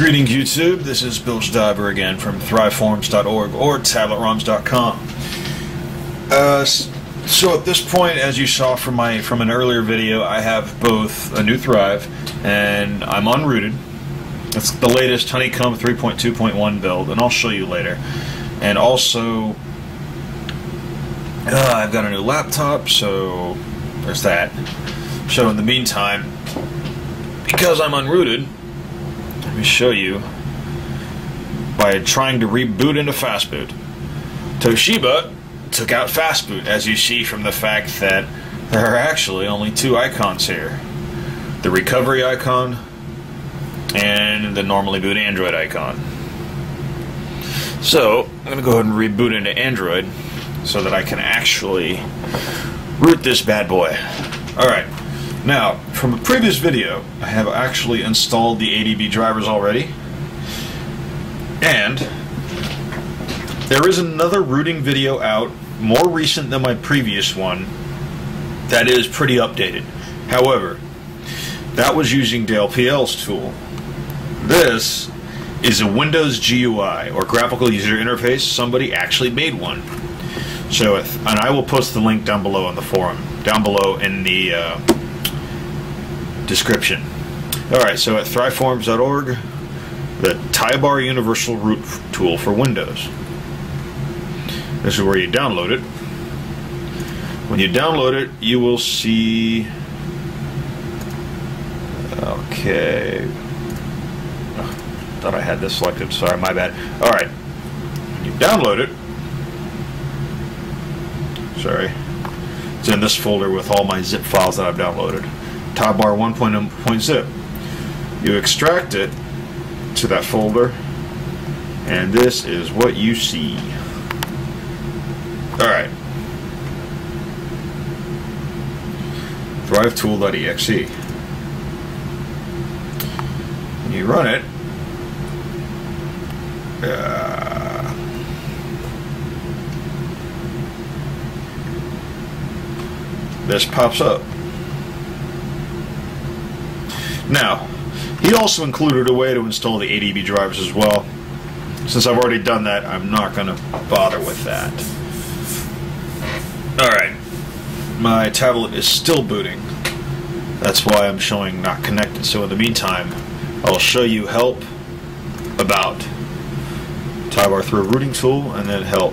Greetings YouTube, this is Bilgediver again from ThriveForms.org or TabletRoms.com. So at this point, as you saw from an earlier video, I have both a new Thrive and I'm unrooted. It's the latest Honeycomb 3.2.1 build, and I'll show you later. And also, I've got a new laptop, so there's that. So in the meantime, because I'm unrooted, let me show you by trying to reboot into Fastboot. Toshiba took out Fastboot, as you see from the fact that there are actually only two icons here. The recovery icon and the normally boot Android icon. So I'm going to go ahead and reboot into Android so that I can actually root this bad boy. Alright. Now, from a previous video, I have actually installed the ADB drivers already, and there is another rooting video out, more recent than my previous one, that is pretty updated. However, that was using Dale PL's tool. This is a Windows GUI, or Graphical User Interface. Somebody actually made one. So, and I will post the link down below on the forum, down below in the description. Alright, so at ThriveForms.org, the TYBAR Universal Root Tool for Windows. This is where you download it. When you download it, you will see... Okay... Oh, thought I had this selected, sorry, my bad. Alright, when you download it... Sorry. It's in this folder with all my zip files that I've downloaded. TyBar 1.0.zip. You extract it to that folder, and this is what you see. Alright. ThriveTool.exe. When you run it, this pops up. Now, he also included a way to install the ADB drivers as well. Since I've already done that, I'm not going to bother with that. Alright, my tablet is still booting. That's why I'm showing not connected. So in the meantime, I'll show you help about TyBar through rooting tool and then help.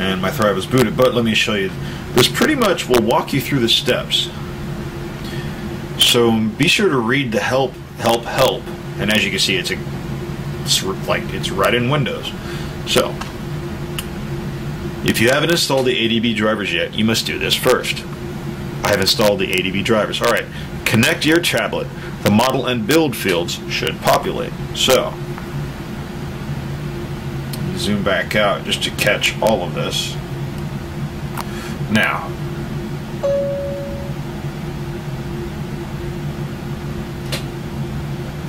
And my Thrive is booted, but let me show you. This pretty much will walk you through the steps. So be sure to read the help, and as you can see, it's right in Windows. So if you haven't installed the ADB drivers yet, you must do this first. I have installed the ADB drivers. All right, connect your tablet. The model and build fields should populate. So zoom back out just to catch all of this. Now,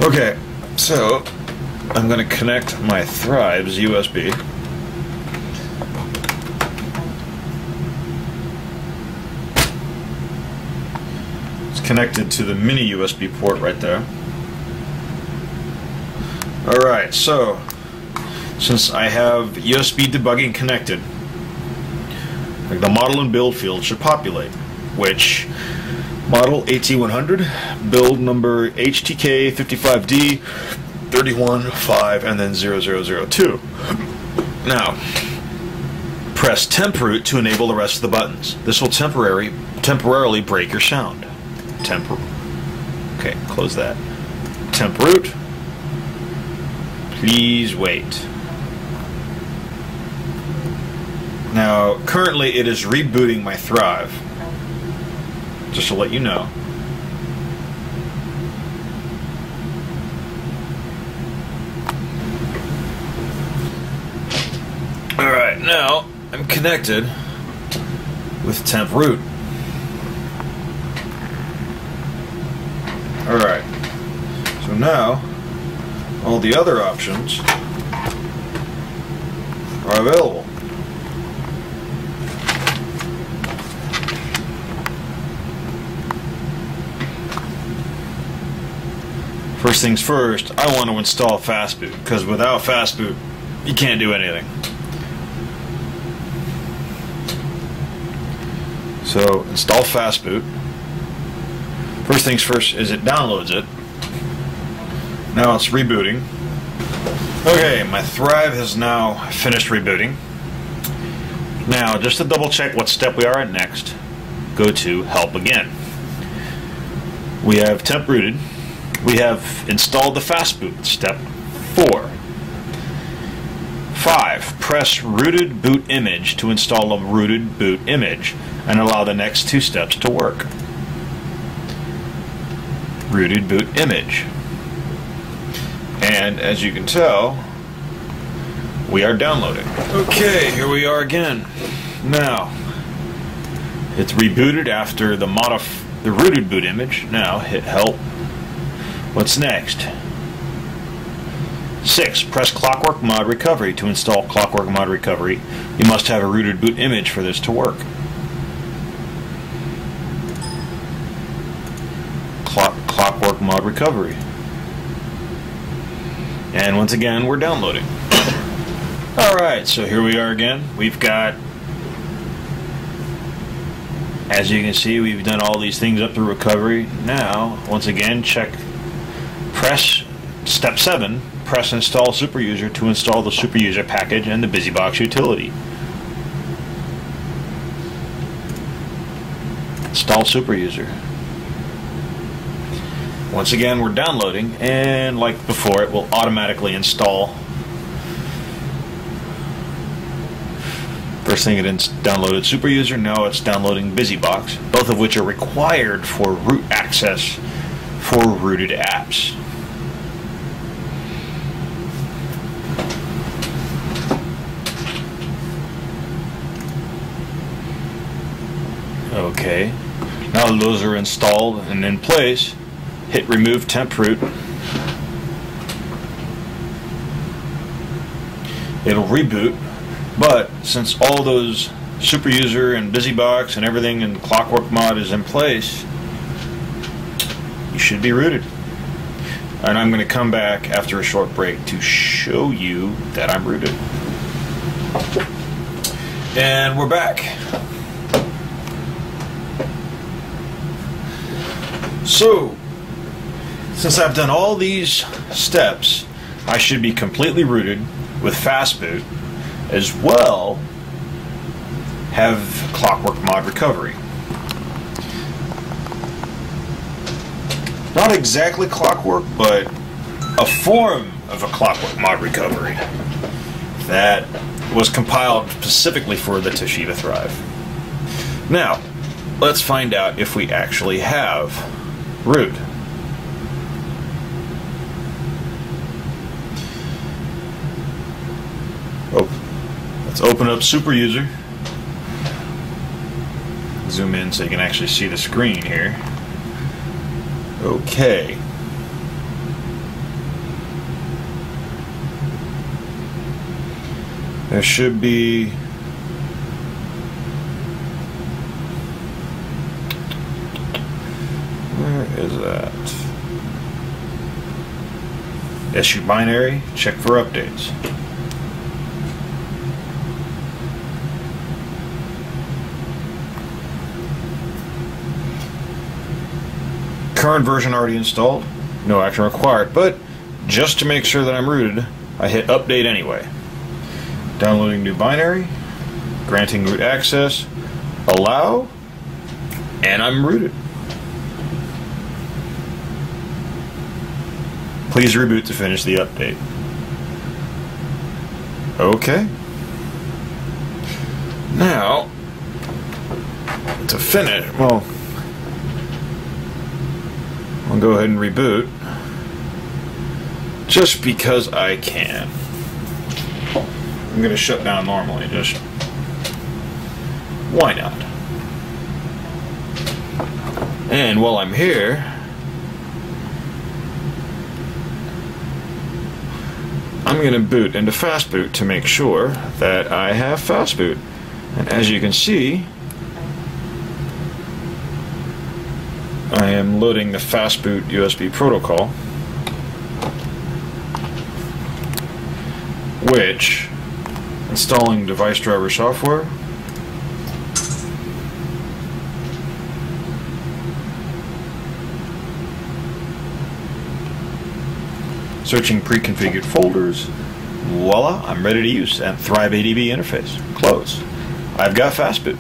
okay, so I'm going to connect my Thrive's USB. It's connected to the mini USB port right there. Alright, so since I have USB debugging connected, the model and build field should populate, which model AT100, build number HTK55D 315 and then 0002. Now, press temp root to enable the rest of the buttons. This will temporarily break your sound. Okay, close that. Temp root. Please wait. Now, currently it is rebooting my Thrive, just to let you know. Alright, now I'm connected with temp root. Alright, so now all the other options are available. First things first, I want to install Fastboot, because without Fastboot, you can't do anything. So install Fastboot. First things first is it downloads it. Now it's rebooting. Okay, my Thrive has now finished rebooting. Now, just to double check what step we are at next, go to Help again. We have temp rooted. We have installed the Fastboot, step 4. 5. Press rooted boot image to install a rooted boot image and allow the next two steps to work. Rooted boot image. And as you can tell, we are downloading. Okay, here we are again. Now, it's rebooted after the rooted boot image. Now hit help. What's next? 6. Press Clockwork Mod Recovery to install Clockwork Mod Recovery. You must have a rooted boot image for this to work. Clockwork Mod Recovery. And once again, we're downloading. Alright, so here we are again. We've got, as you can see, we've done all these things up to recovery. Now, once again, press step 7, press install superuser to install the superuser package and the BusyBox utility. Install superuser. Once again, we're downloading, and like before, it will automatically install. First thing, it downloaded superuser. Now it's downloading BusyBox, both of which are required for root access for rooted apps. Okay, now those are installed and in place. Hit remove temp root. It'll reboot, but since all those superuser and BusyBox and everything in Clockwork Mod is in place, you should be rooted. And I'm going to come back after a short break to show you that I'm rooted. And we're back. So, since I've done all these steps, I should be completely rooted with Fastboot, as well have Clockwork Mod Recovery. Not exactly clockwork, but a form of a Clockwork Mod Recovery that was compiled specifically for the Toshiba Thrive. Now, let's find out if we actually have root. Let's open up superuser. Zoom in so you can actually see the screen here. Okay. There should be where is that? Issue binary, check for updates. Current version already installed, no action required, but just to make sure that I'm rooted, I hit update anyway. Downloading new binary, granting root access, allow, and I'm rooted. Please reboot to finish the update. Okay. Now, to finish, well, I'll go ahead and reboot just because I can. I'm going to shut down normally, just why not? And while I'm here, I'm going to boot into Fastboot to make sure that I have Fastboot. And as you can see, I am loading the Fastboot USB protocol. which installing device driver software, searching pre-configured folders, voila, I'm ready to use that Thrive ADB interface. Close. I've got Fastboot.